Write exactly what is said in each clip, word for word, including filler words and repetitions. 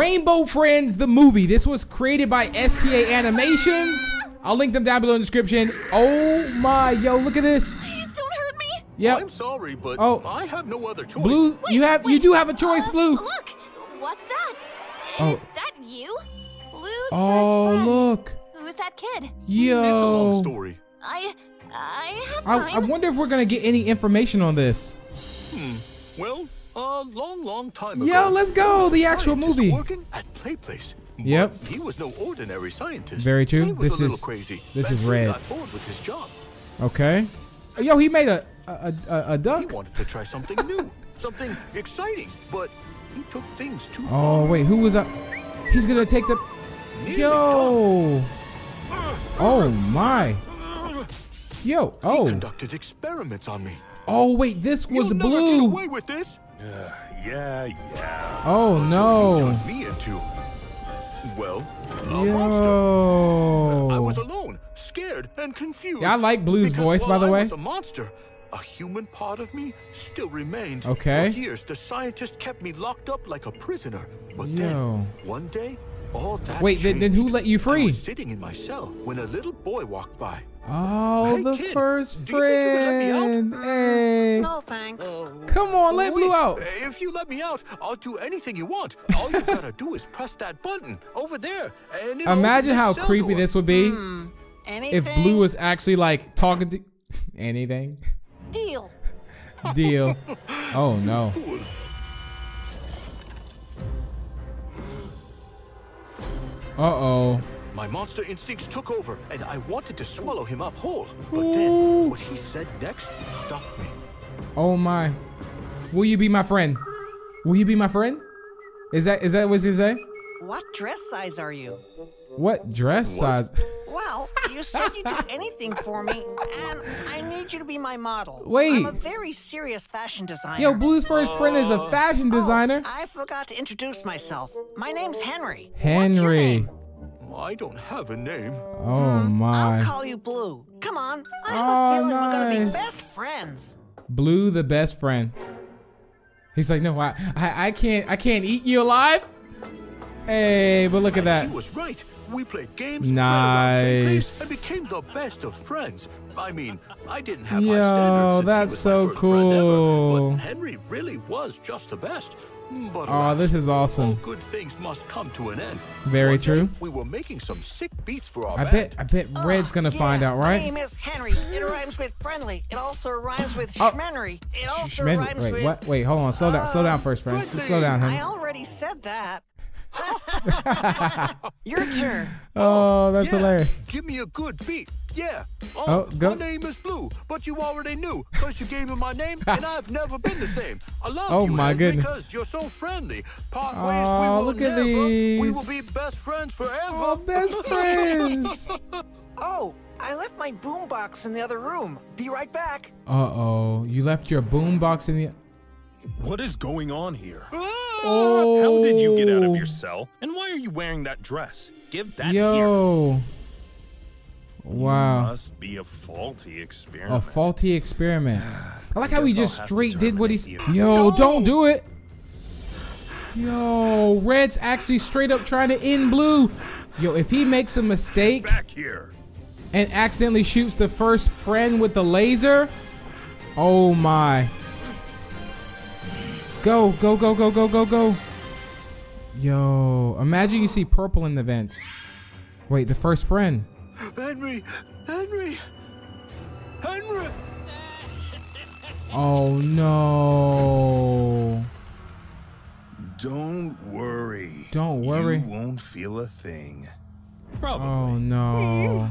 Rainbow Friends, the movie. This was created by S T A Animations. I'll link them down below in the description. Oh my, yo, look at this. Please don't hurt me. Yep. I'm sorry, but oh. I have no other choice. Blue, wait, you have, wait. you do have a choice, uh, Blue. Look, what's that? Oh. Is that you? Blue's oh, first look. Who's that kid? Yo. It's a long story. I, I have time. I, I wonder if we're gonna get any information on this. Hmm. Well. A long, long time ago. Yo, let's go. The actual movie. Working at Playplace. Yep. He was no ordinary scientist. Very true. He was this a is crazy. This That's is red. Got bored with his job. Okay. Yo, he made a a a, a duck. He wanted to try something new, something exciting, but he took things too far. Oh wait, who was up? He's gonna take the. Nearly Yo. Done. Oh my. Yo. Oh. He conducted experiments on me. Oh wait, this was You'll Blue. Never get away with this. Uh, yeah, yeah. Oh no. So he turned me into, well, a Yo. monster. I was alone, scared, and confused. Yeah, I like Blue's because voice, by the I way. Was a monster, a human part of me still remained. Okay. For years, the scientist kept me locked up like a prisoner. But Yo. then, one day, all that Wait, changed. then who let you free? I was sitting in my cell when a little boy walked by. Oh, hey, the kid, first friend. Hey. No thanks. Uh, Come on, let Blue out. If you let me out, I'll do anything you want. All you gotta do is press that button over there. And imagine how creepy door. this would be hmm. if Blue was actually like talking to anything. Deal. Deal. Oh no. Uh-oh. My monster instincts took over, and I wanted to swallow him up whole. But Ooh. then, what he said next stopped me. Oh my. Will you be my friend? Will you be my friend? Is that is that what he said? What dress size are you? What dress what? size? Well, you said you'd do anything for me, and I need you to be my model. Wait. I'm a very serious fashion designer. Yo, Blue's first friend is a fashion designer. Oh, I forgot to introduce myself. My name's Henry. Henry. What's your name? I don't have a name. Oh my. I'll call you Blue. Come on. I have oh, a feeling nice. we're gonna be best friends. Blue the best friend. He's like, no, I I, I can't I can't eat you alive. Hey, but look at that. He was right. We played games. Nice. And became the best of friends. I mean, I didn't have Yo, my standards. Oh, that's so cool. Ever, but Henry really was just the best. But oh, alas, this is awesome. All good things must come to an end. Very One true. We were making some sick beats for our I band. bet I bet oh, Red's gonna yeah, find out, right? My name is Henry. It rhymes with friendly. It also rhymes with oh. schmenery. It also Shmenery. rhymes Wait, with what? Wait, hold on. Slow down. Uh, slow down first, friends. Slow down, Henry. I already said that. Your turn. Oh, that's yeah. hilarious. Give me a good beat. Yeah. Oh, oh go. My name is Blue, but you already knew because you gave me my name, and I've never been the same. I love oh, you my goodness. because you're so friendly. Part ways oh, we will look never. At these. We will be best friends forever. Oh, best friends. Oh, I left my boombox in the other room. Be right back. Uh oh, you left your boombox in the. What is going on here? Oh. How did you get out of your cell? And why are you wearing that dress? Give that Yo. here. Wow. Must be a faulty experiment. A faulty experiment. I like I how he just I'll straight did what he said. Yo, no. don't do it. Yo, Red's actually straight up trying to end Blue. Yo, if he makes a mistake Back here. and accidentally shoots the first friend with the laser. Oh my. Go, go, go, go, go, go, go. Yo, imagine you see purple in the vents. Wait, the first friend. Henry, Henry, Henry. Oh, no. Don't worry. Don't worry. You won't feel a thing. Probably. Oh, no.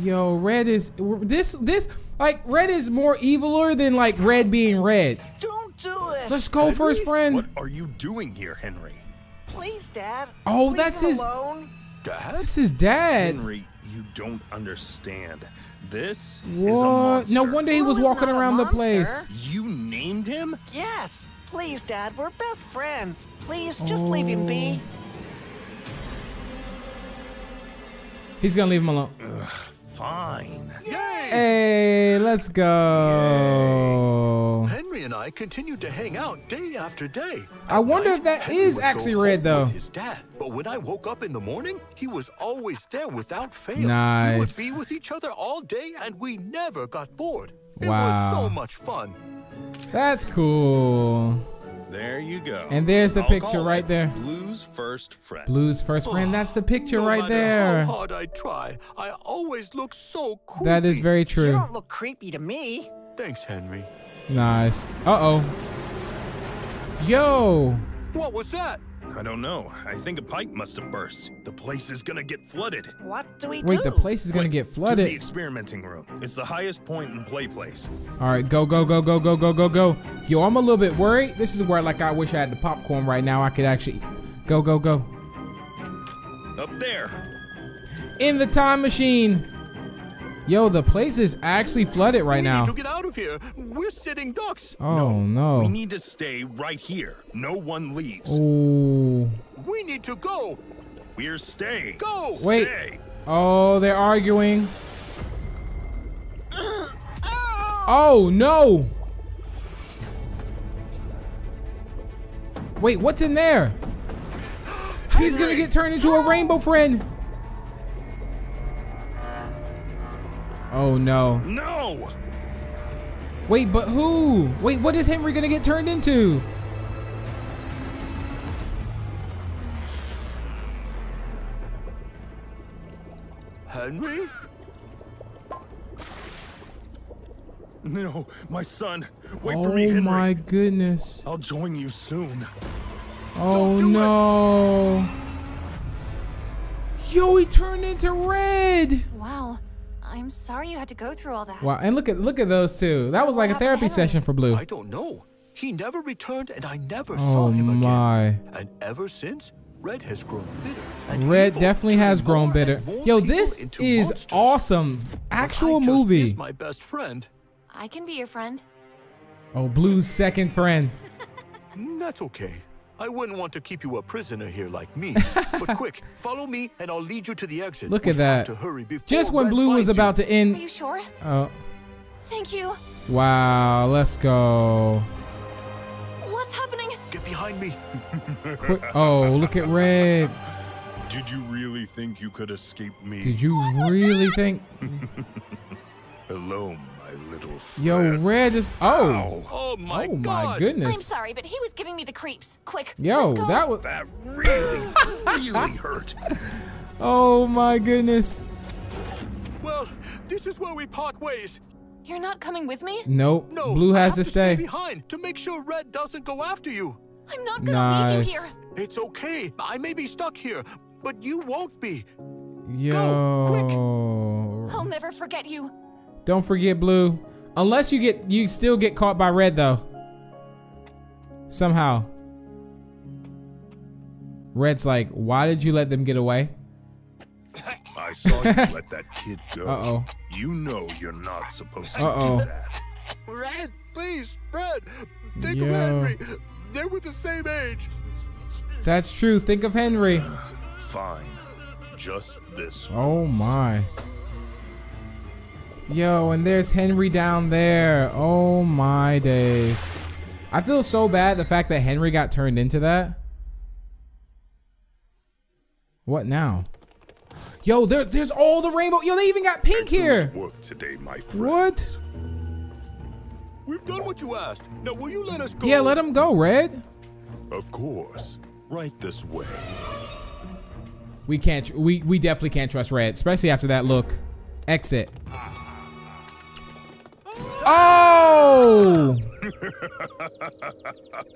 Yo, Red is, this, this. Like, Red is more eviler than, like, Red being Red. Don't do it. Let's go, Henry? first friend. What are you doing here, Henry? Please, Dad. Oh, Leave that's his... Alone. Dad? That's his dad. Henry, you don't understand. This what? is a monster. No wonder he was Blue walking around the place. You named him? Yes. Please, Dad. We're best friends. Please, just oh. leave him be. He's gonna leave him alone. Ugh. Fine. Yay! Hey, let's go. Yay. Henry and I continued to hang out day after day. At I wonder night, if that Henry is actually red though. His dad, but when I woke up in the morning, he was always there without fail. Nice. We would be with each other all day, and we never got bored. It wow. was so much fun. That's cool. There you go. And there's the I'll picture right there. Blue's first friend. Blue's first friend. Oh, that's the picture no right there. How hard I try, I always look so creepy. That is very true. You don't look creepy to me. Thanks, Henry. Nice. Uh-oh. Yo. What was that? I don't know. I think a pipe must have burst. The place is gonna get flooded. What do we do? Wait, the place is gonna Wait, get flooded. To the experimenting room. It's the highest point in Playplace. All right, go, go, go, go, go, go, go, go. Yo, I'm a little bit worried. This is where, like, I wish I had the popcorn right now. I could actually go, go, go. Up there. In the time machine. Yo, the place is actually flooded right now. We need to get out of here. We're sitting ducks. Oh, no. no. We need to stay right here. No one leaves. Ooh. We need to go. We're staying. Go. Wait. Stay. Oh, they're arguing. Oh, no. Wait, what's in there? He's going to get turned into a rainbow friend. Oh no. No! Wait, but who? Wait, what is Henry gonna get turned into? Henry? No, my son. Wait oh for me, Henry. Oh my goodness. I'll join you soon. Oh do no. It. Yo, he turned into red! Wow. I'm sorry you had to go through all that. Wow, and look at look at those two. That so was like a therapy session for Blue. I don't know. He never returned, and I never oh saw him again. My. And ever since, Red has grown bitter. And Red definitely has grown bitter. Yo, this is monsters. Awesome. Actual I just movie. Is my best friend. I can be your friend. Oh, Blue's second friend. That's okay. I wouldn't want to keep you a prisoner here like me. But quick, follow me and I'll lead you to the exit. Look at that. To hurry just when Red Blue was about you. To end. Are you sure? Oh. Thank you. Wow, let's go. What's happening? Get behind me. Quick. Oh, look at Red. Did you really think you could escape me? Did you what really think? Hello, my little friend. Yo, Red is oh. Oh my, oh my goodness. I'm sorry, but he was giving me the creeps. Quick. Yo, that was that really, really hurt. Oh my goodness. Well, this is where we part ways. You're not coming with me? Nope. No. Blue has to stay behind to make sure Red doesn't go after you. I'm not gonna nice. Leave you here. It's okay. I may be stuck here, but you won't be. Yo. Go, quick. I'll never forget you. Don't forget Blue. Unless you get you still get caught by Red though. Somehow. Red's like, why did you let them get away? I saw you let that kid go. Uh-oh. You know you're not supposed to Uh-oh. do that. Red, please, Red. Think Yo. of Henry. They were the same age. That's true. Think of Henry. Uh, fine. Just this once. Oh my. Yo, and there's Henry down there. Oh my days. I feel so bad the fact that Henry got turned into that. What now? Yo, there, there's all the rainbow. Yo, they even got pink here. Work today, my friend. What? We've done what you asked. Now, will you let us go? Yeah, let him go, Red. Of course. Right this way. We can't. We we definitely can't trust Red, especially after that look. Exit. Oh!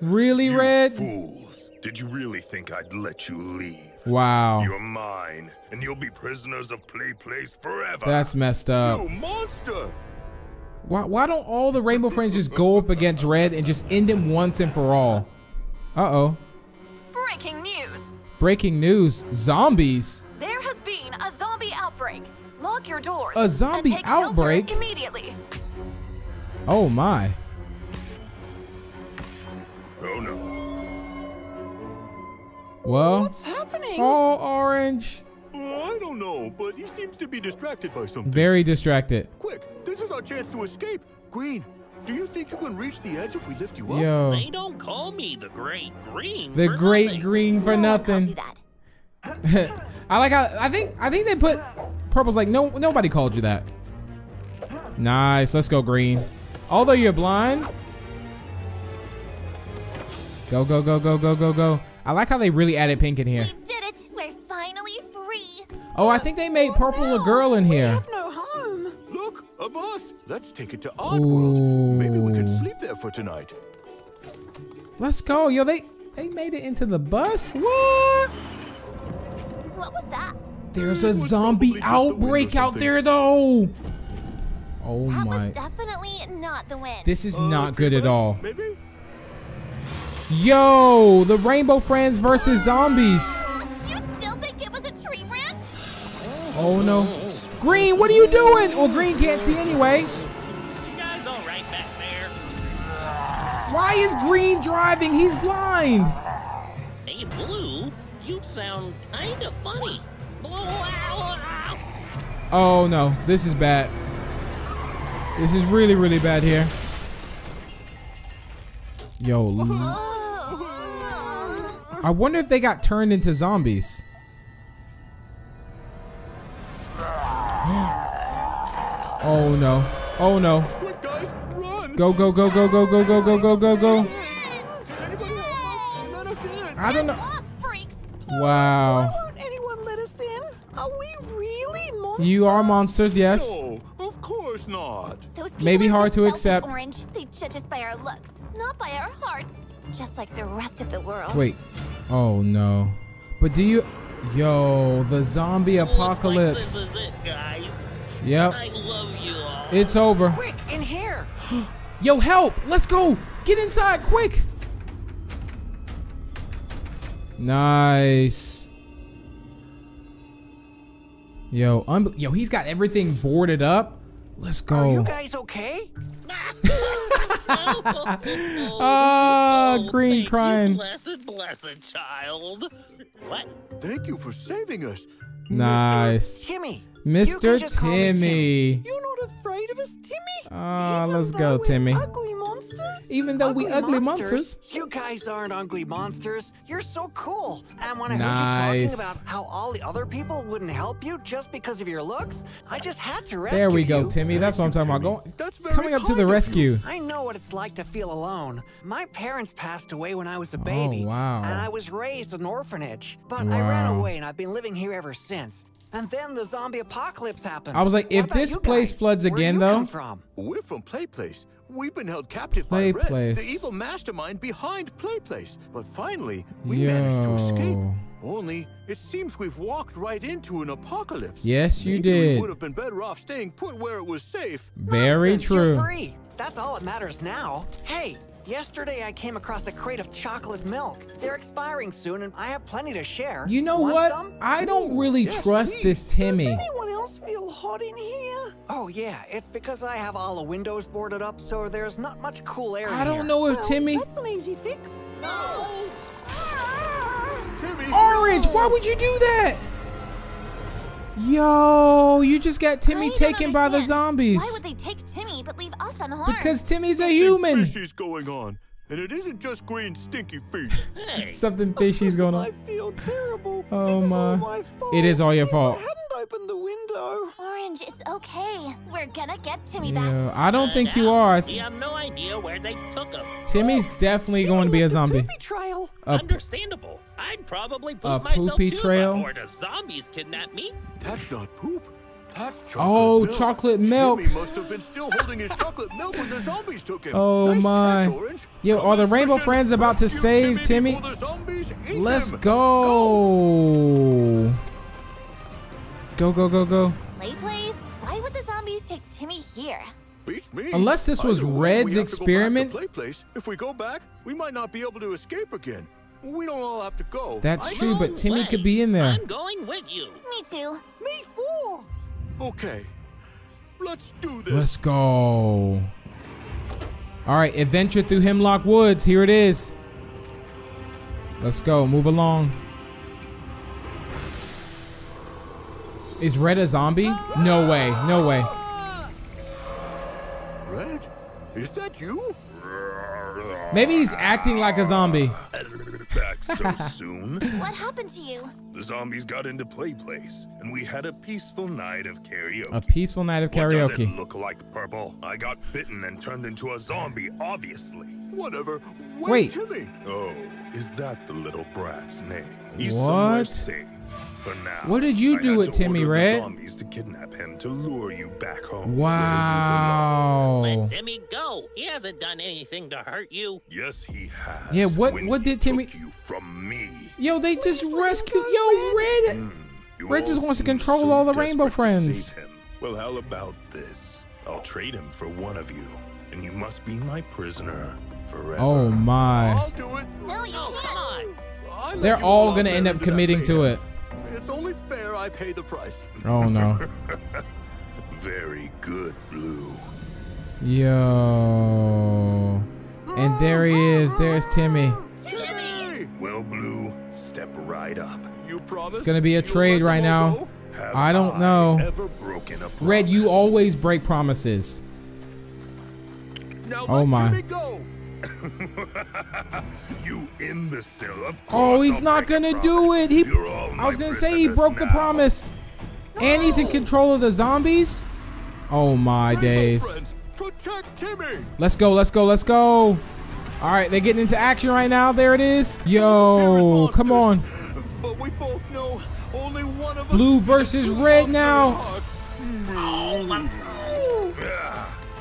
Really, Red? You fools. Did you really think I'd let you leave? Wow. You're mine, and you'll be prisoners of Playplace forever. That's messed up. You monster! Why, why don't all the Rainbow Friends just go up against Red and just end him once and for all? Uh-oh. Breaking news. Breaking news? Zombies? There has been a zombie outbreak. Lock your doors. A zombie and take outbreak? Immediately. Oh my. Oh no. Well, what's happening? All orange. Well, I don't don't know, but he seems to be distracted by something. Very distracted. Quick, this is our chance to escape. Green, do you think you can reach the edge if we lift you up? Yo. They don't call me the Great Green. The Great nothing. Green for nothing. No, I like how I think I think they put Purple's like no nobody called you that. Nice, let's go Green. Although you're blind. Go go go go go go go. I like how they really added pink in here. We did it. We're finally free. Oh, I think they made Purple oh, no. a girl in here. We have no home. Look, a bus. Let's take it to Oddworld. Maybe we can sleep there for tonight. Let's go, yo. They they made it into the bus. What? What was that? There's a zombie outbreak out there, though. Oh my! That was definitely not the wind. This is not good at all. Maybe? Yo, the Rainbow Friends versus zombies. You still think it was a tree branch? Oh no! Green, what are you doing? Well, Green can't see anyway. You guys all right back there? Why is Green driving? He's blind. Hey, Blue. You sound kind of funny. Oh no, this is bad. This is really, really bad here. Yo, I wonder if they got turned into zombies. Oh no, oh no. Go, go, go, go, go, go, go, go, go, go, go. I don't know. Wow. Why won't anyone let us in? Are we really monsters? You are monsters, yes. No, of course not. Those people Maybe hard to accept. Orange. They judge us by our looks, not by our hearts. Just like the rest of the world. Wait. Oh, no. But do you... Yo, the zombie apocalypse. Looks like this is it, guys. Yep. I love you all. It's over. Quick, in here. Yo, help. Let's go. Get inside, quick. Nice. Yo, un yo, he's got everything boarded up. Let's go. Are you guys okay? Ah, oh, oh, Green crying. You, blessed, blessed child. What? Thank you for saving us. Nice. Mister Timmy. Mister Timmy. You're not afraid of us, Timmy. Ah, uh, let's go, Timmy. Ugly monsters? Even though ugly we ugly monsters. monsters. You guys aren't ugly monsters. You're so cool. And when I nice. heard you talking about how all the other people wouldn't help you just because of your looks, I just had to rescue you. There we go, Timmy. You. That's what I'm talking Timmy. about. Going, That's very coming up to the rescue. I know what it's like to feel alone. My parents passed away when I was a baby. Oh, wow. And I was raised in an orphanage. But wow. I ran away and I've been living here ever since. And then the zombie apocalypse happened. I was like, if this place floods again, though. Where you come from? We're from Playplace. We've been held captive by Red, the evil mastermind behind Playplace. But finally, we Yo. managed to escape. Only, it seems we've walked right into an apocalypse. Yes, you Maybe did. We would have been better off staying put where it was safe. Very Nonsense, true. You're free. That's all that matters now. Hey. Yesterday, I came across a crate of chocolate milk. They're expiring soon, and I have plenty to share. You know Want what? Some? I don't really yes, trust please. this Timmy. Does anyone else feel hot in here? Oh, yeah. It's because I have all the windows boarded up, so there's not much cool air I in don't here. know if well, Timmy... That's an easy fix. No! Timmy, Orange, no. why would you do that? Yo, you just got Timmy taken understand. by the zombies. Why would they take Timmy but leave us unharmed? Because Timmy's a human. Something fishy's going on, and it isn't just green stinky feet. Hey. Something fishy's going on. I feel terrible. Oh this my. Is all my fault. It is all your fault. I hadn't opened the window. Orange, it's okay. We're gonna get Timmy yeah, back. I don't uh, think now, you are. We have no idea where they took him. Timmy's definitely Timmy going to be a zombie. Trial. A Understandable. I'd probably poop myself too, but if zombies kidnap me. That's not poop. That's chocolate oh, milk. chocolate milk. Timmy must have been still holding his chocolate milk when the zombies took him. Oh nice my. Catch, Yo, are the Rainbow Friends about to save Timmy? Timmy? Let's go. go. Go, go, go, go. Playplace? Why would the zombies take Timmy here? Me. Unless this was Red's experiment. Playplace. If we go back, we might not be able to escape again. We don't all have to go. That's I true, but Timmy way. could be in there. I'm going with you. Me too. Me fool. Okay. Let's do this. Let's go. All right, adventure through Hemlock Woods. Here it is. Let's go. Move along. Is Red a zombie? No way. No way. Red? Is that you? Maybe he's acting like a zombie. Back so soon? What happened to you? The zombies got into Playplace, and we had a peaceful night of karaoke. A peaceful night of karaoke. What does it look like, Purple? I got bitten and turned into a zombie, obviously. Whatever. Wait. Wait. Oh, is that the little brat's name? He's what? Safe for now. What did you do with Timmy, Red? Zombies to kidnap him to lure you back home. Wow. Let Timmy go. He hasn't done anything to hurt you. Yes, he has. Yeah. What? When what did Timmy? You from me. Yo, they just rescued. Yo, Red. Mm, Red just wants to control all the Rainbow Friends. Well, how about this? I'll trade him for one of you, and you must be my prisoner forever. Oh my. I'll do it. No, you can't. They're all gonna end up committing to it. It's only fair I pay the price. Oh no. Very good, Blue. Yo. And there he is. There's Timmy. Timmy! Well, Blue, step right up. You promise? It's gonna be a trade right now. I don't know. Red, you always break promises. Oh my. You imbecile. Of oh, he's I'll not gonna do it. He I was gonna say he broke now. the promise. No. And he's in control of the zombies. Oh my Rainbow days. Protect Timmy. Let's go, let's go, let's go. Alright, they're getting into action right now. There it is. Yo, come on. But we both know only one of us. Blue versus Red now.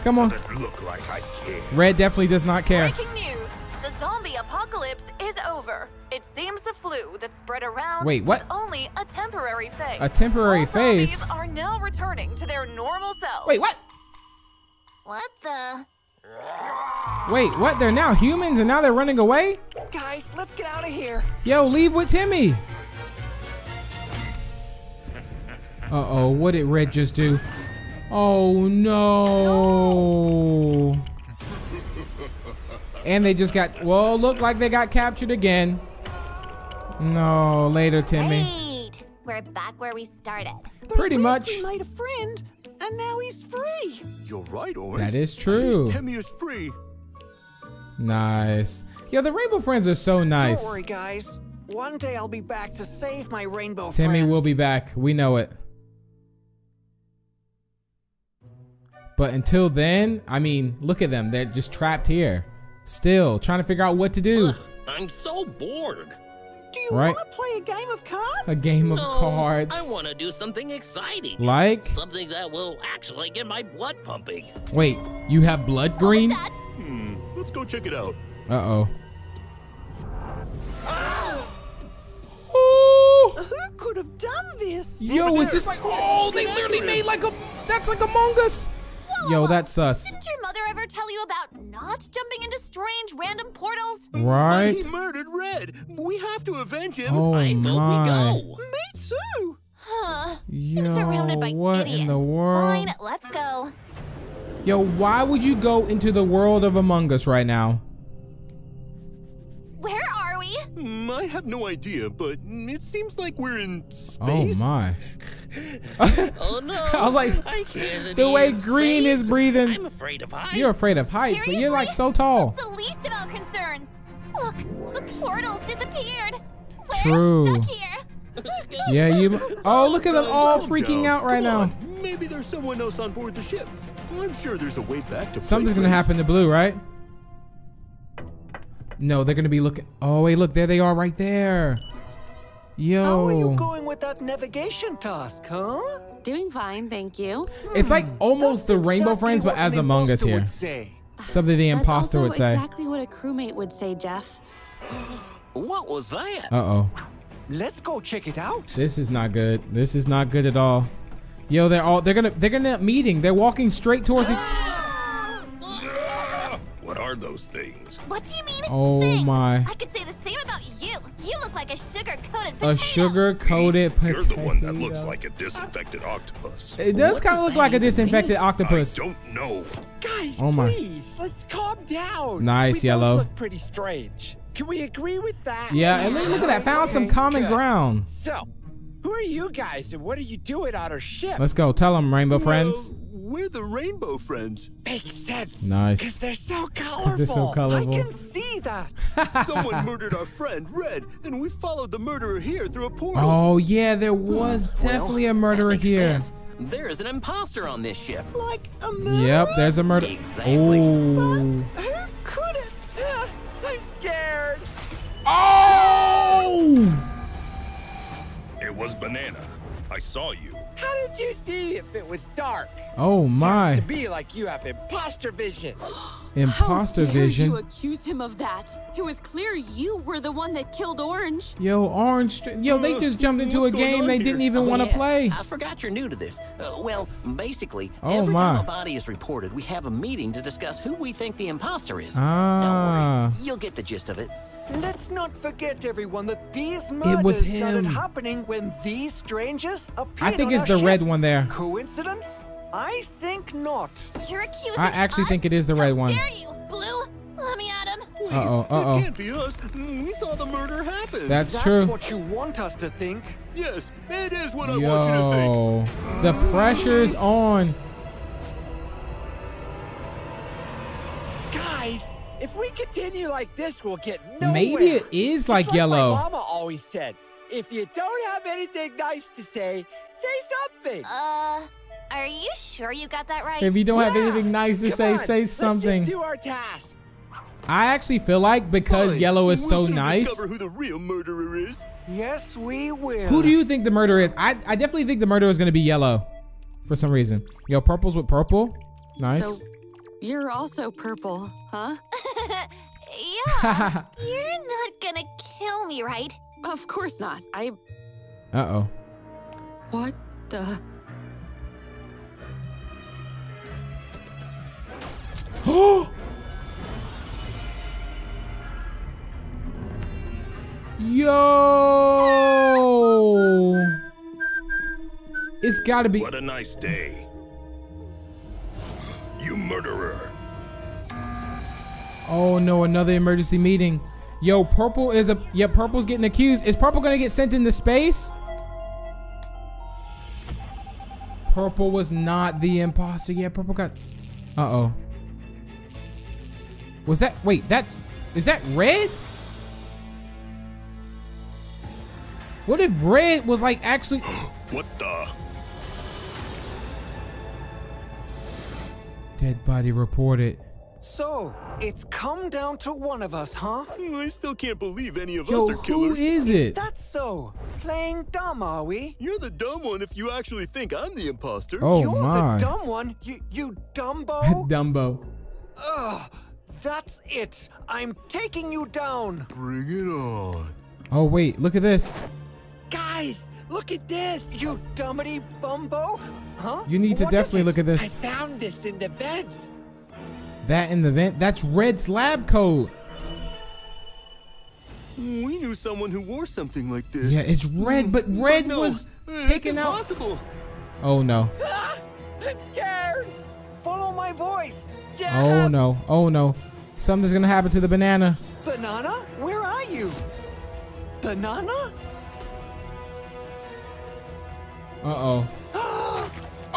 Come on. Look like I care? Red definitely does not care. Breaking news. The zombie apocalypse is over. It seems the flu that spread around Wait, what? was only a temporary phase. A temporary All phase? Zombies are now returning to their normal selves. Wait, what? What the? Wait, what? They're now humans and now they're running away? Guys, let's get out of here. Yo, leave with Timmy. Uh-oh, what did Red just do? Oh no. no! And they just got well. Look like they got captured again. No, later, Timmy. Great. We're back where we started. But Pretty much. We made a friend, and now he's free. You're right, Orange. That is true. Timmy is free. Nice. Yo, the Rainbow Friends are so nice. Don't worry, guys. One day I'll be back to save my Rainbow Friends. Timmy will be back. We know it. But until then, I mean, look at them. They're just trapped here. Still, trying to figure out what to do. Uh, I'm so bored. Do you right? want to play a game of cards? A game no, of cards. I want to do something exciting. Like? Something that will actually get my blood pumping. Wait, you have blood green? Hmm, let's go check it out. Uh-oh. Ah! Who could have done this? Yo, Over is there. this like, oh, they literally made like a, that's like Among Us. Yo, that's us. Didn't your mother ever tell you about not jumping into strange random portals? Right. He murdered Red. We have to avenge him. Oh I my. We go. Me too. Huh. Yo, I'm surrounded by what idiots. in the world? Fine, let's go. Yo, why would you go into the world of Among Us right now? Where are we? Mm, I have no idea, but it seems like we're in space. Oh my. Oh no! I was like, I can't the way Green space. is breathing. I'm afraid of heights. You're afraid of heights, Seriously? but you're like so tall. That's the least of our concerns. Look, the portals disappeared. We're True. stuck here. Yeah, you. Oh, look at them all oh, freaking no. out right now. Maybe there's someone else on board the ship. Well, I'm sure there's a way back to. Something's gonna happen to Blue, right? No, they're gonna be looking. Oh wait, look, there they are, right there. Yo. How are you going with that navigation task, huh? Doing fine, thank you. It's like almost That's the Rainbow exactly Friends, but as Among Us here. Something the That's imposter would say. Exactly what a crewmate would say, Jeff. What was that? Uh-oh. Let's go check it out. This is not good. This is not good at all. Yo, they're all they're gonna they're gonna meeting. They're walking straight towards each What are those things? What do you mean? Oh things? my! I could say the same about you. You look like a sugar-coated potato. A sugar-coated potato. You're the one that looks like a disinfected octopus. It does kind of look like a disinfected mean? octopus. I don't know. Guys, oh my. please, let's calm down. Nice, we Yellow. Look pretty strange. Can we agree with that? Yeah, and look at that. Found okay, some common good. ground. So, Who are you guys and what are you doing on our ship? Let's go. Tell them, Rainbow Friends. Well, we're the Rainbow Friends. Makes sense. Nice. Because they're so colorful. They're so colorful. I can see that. Someone murdered our friend, Red, and we followed the murderer here through a portal. Oh, yeah, there was well, definitely a murderer here. Sense. There is an imposter on this ship. Like a murderer? Yep, there's a murderer. Exactly. Ooh. But who could it? Uh, I'm scared. Oh! It was Banana. I saw you. How did you see if it was dark? Oh my. Seems to be like you have imposter vision. Imposter How dare vision. You accuse him of that? It was clear you were the one that killed Orange. Yo, Orange. Yo, they just jumped into What's a game they here? didn't even oh, want to yeah. play. I forgot you're new to this. Uh, well, basically, oh, every my. time a body is reported, we have a meeting to discuss who we think the imposter is. Ah. Don't worry, you'll get the gist of it. Let's not forget, everyone, that these murders started happening when these strangers appeared. I think it's the red one there. Coincidence? I think not. You're accusing us? I actually think it is the red one. How dare you, Blue? Let me at him. Uh-oh, uh-oh. It can't be us. We saw the murder happen. That's true. That's what you want us to think. Yes, it is what I want you to think. The pressure's on. Guys. If we continue like this, we'll get nowhere. Maybe it is like, like yellow. My mama always said, if you don't have anything nice to say, say something. Uh, are you sure you got that right? If you don't yeah. have anything nice to Come say, on. say something. Let's just do our task. I actually feel like because Fine. yellow is we'll so nice. Discover who the real murderer is. Yes, we will. Who do you think the murderer is? I, I definitely think the murderer is going to be yellow for some reason. Yo, purple's with purple. Nice. So you're also purple, huh? Yeah. You're not gonna kill me, right? Of course not. I... Uh-oh. What the... Yo! It's gotta be... What a nice day. You murderer. Oh no, another emergency meeting. Yo, purple is a yeah, purple's getting accused. Is purple gonna get sent into space? Purple was not the imposter. Yeah, purple got Uh-oh. Was that wait, that's is that red? What if red was like actually What the Dead body reported. So, it's come down to one of us, huh? I still can't believe any of Yo, us are killers. Who is it? That's so. Playing dumb, are we? You're the dumb one if you actually think I'm the imposter. Oh, You're my. the dumb one? You, you Dumbo? Dumbo. Ugh, that's it. I'm taking you down. Bring it on. Oh, wait. Look at this. Guys, look at this. You dumbity bumbo. Huh? You need to what definitely look at this. I found this in the vent. That in the vent? That's Red's lab coat. We knew someone who wore something like this. Yeah, it's Red, but Red but no, was taken out. Impossible. Oh no. Ah, I'm scared. Follow my voice. Yeah. Oh no. Oh no. Something's gonna happen to the banana. Banana? Where are you? Banana? Uh-oh.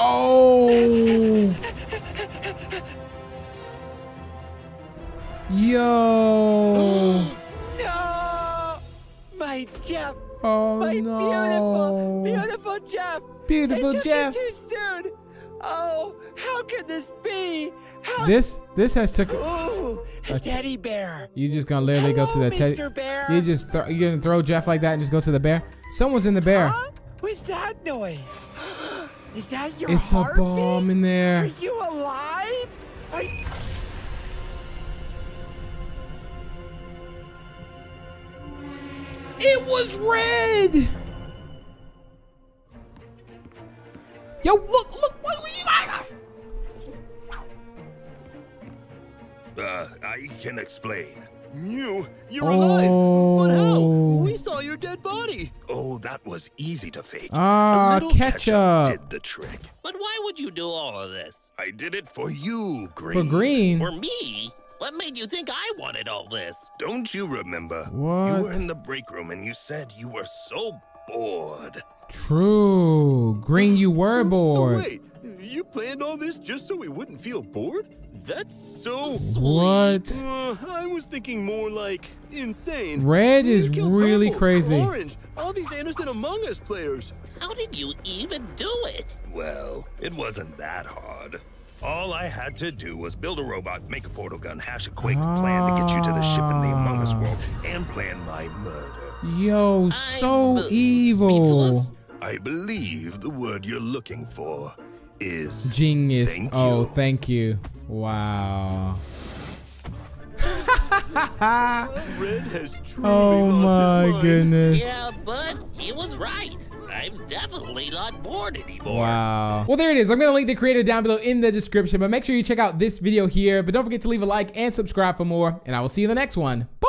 Oh. Yo. No. My Jeff. Oh, My no. beautiful, beautiful Jeff. Beautiful I Jeff. Too soon. Oh, how could this be? How this this has took Ooh, a, a teddy bear. You just gonna literally Hello, go to the teddy bear. You just th you gonna throw Jeff like that and just go to the bear? Someone's in the bear. Huh? What's that noise? Is that your It's heartbeat? a bomb in there. Are you alive? Are you... It was Red. Yo, look, look, what were you Uh, I can explain. You, you're oh. alive. But how? We saw your dead body. Oh, that was easy to fake. Ah, uh, ketchup. ketchup did the trick. But why would you do all of this? I did it for you, Green. For Green? For me? What made you think I wanted all this? Don't you remember? What? You were in the break room and you said you were so bored. True. Green, you were bored. So wait, you planned all this just so we wouldn't feel bored? That's so sweet. What? Uh, I was thinking more like insane. Red is really purple, crazy. Orange, all these innocent Among Us players. How did you even do it? Well, it wasn't that hard. All I had to do was build a robot, make a portal gun, hash a quake ah. plan to get you to the ship in the Among Us world, and plan my murder. Yo, so evil. Speechless. I believe the word you're looking for is genius. Thank oh, you. thank you. Wow. Red has truly oh lost my his goodness. Yeah, but he was right. I'm definitely not bored anymore. Wow. Well, there it is. I'm going to link the creator down below in the description, but make sure you check out this video here. But don't forget to leave a like and subscribe for more, and I will see you in the next one. Bye.